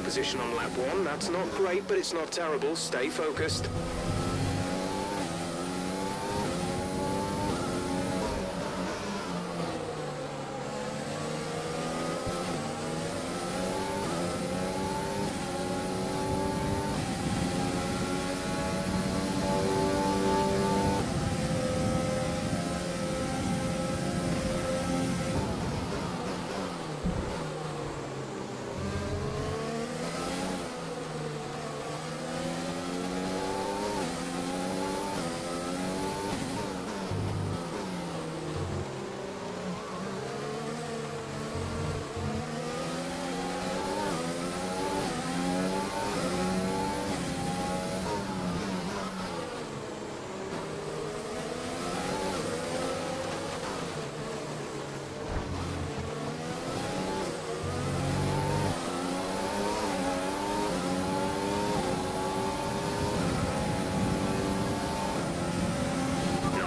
pole position on lap one. That's not great, but it's not terrible. Stay focused.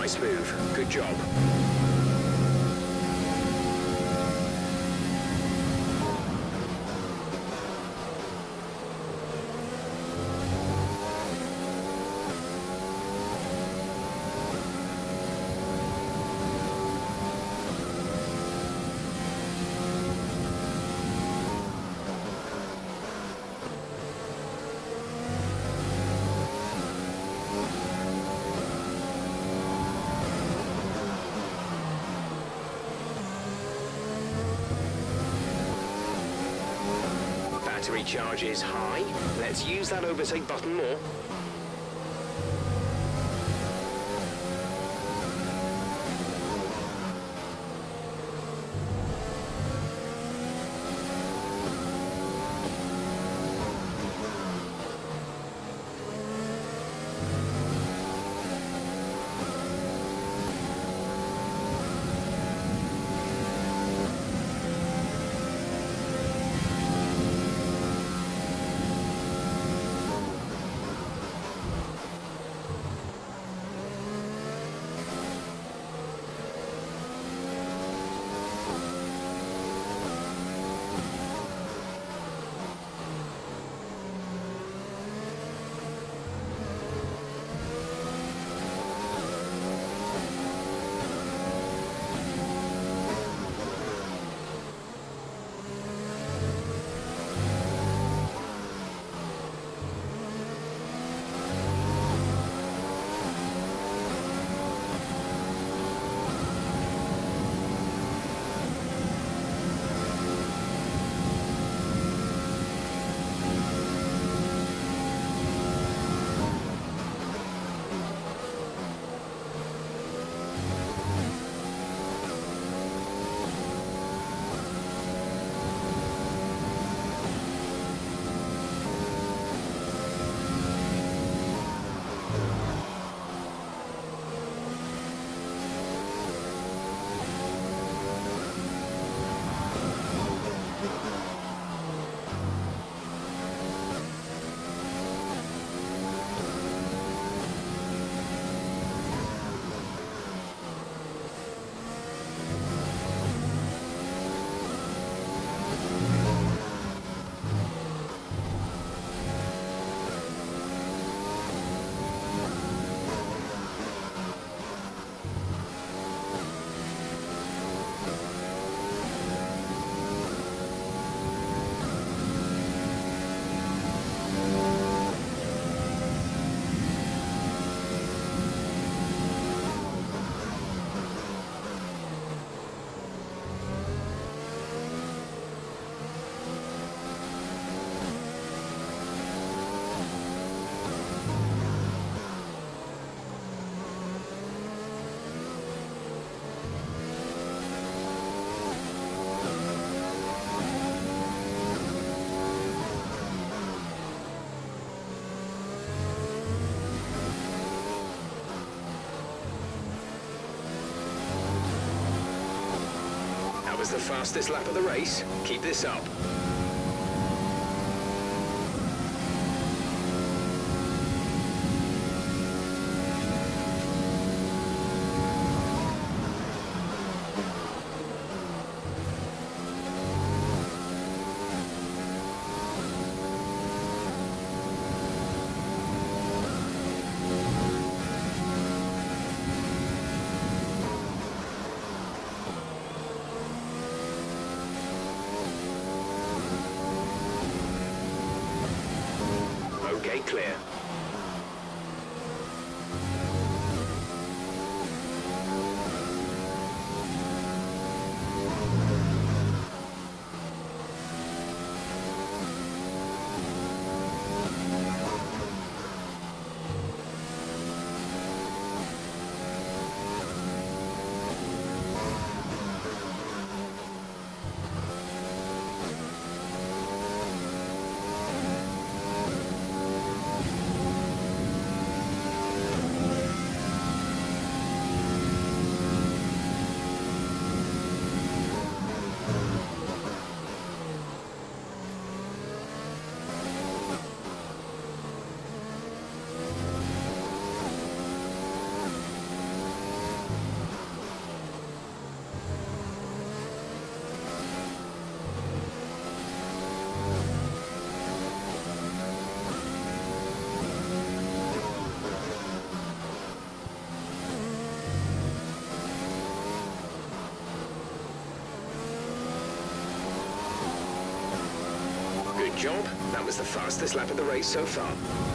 Nice move. Good job. Battery charge is high. Let's use that overtake button more. The fastest lap of the race. Keep this up. job. That was the fastest lap of the race so far.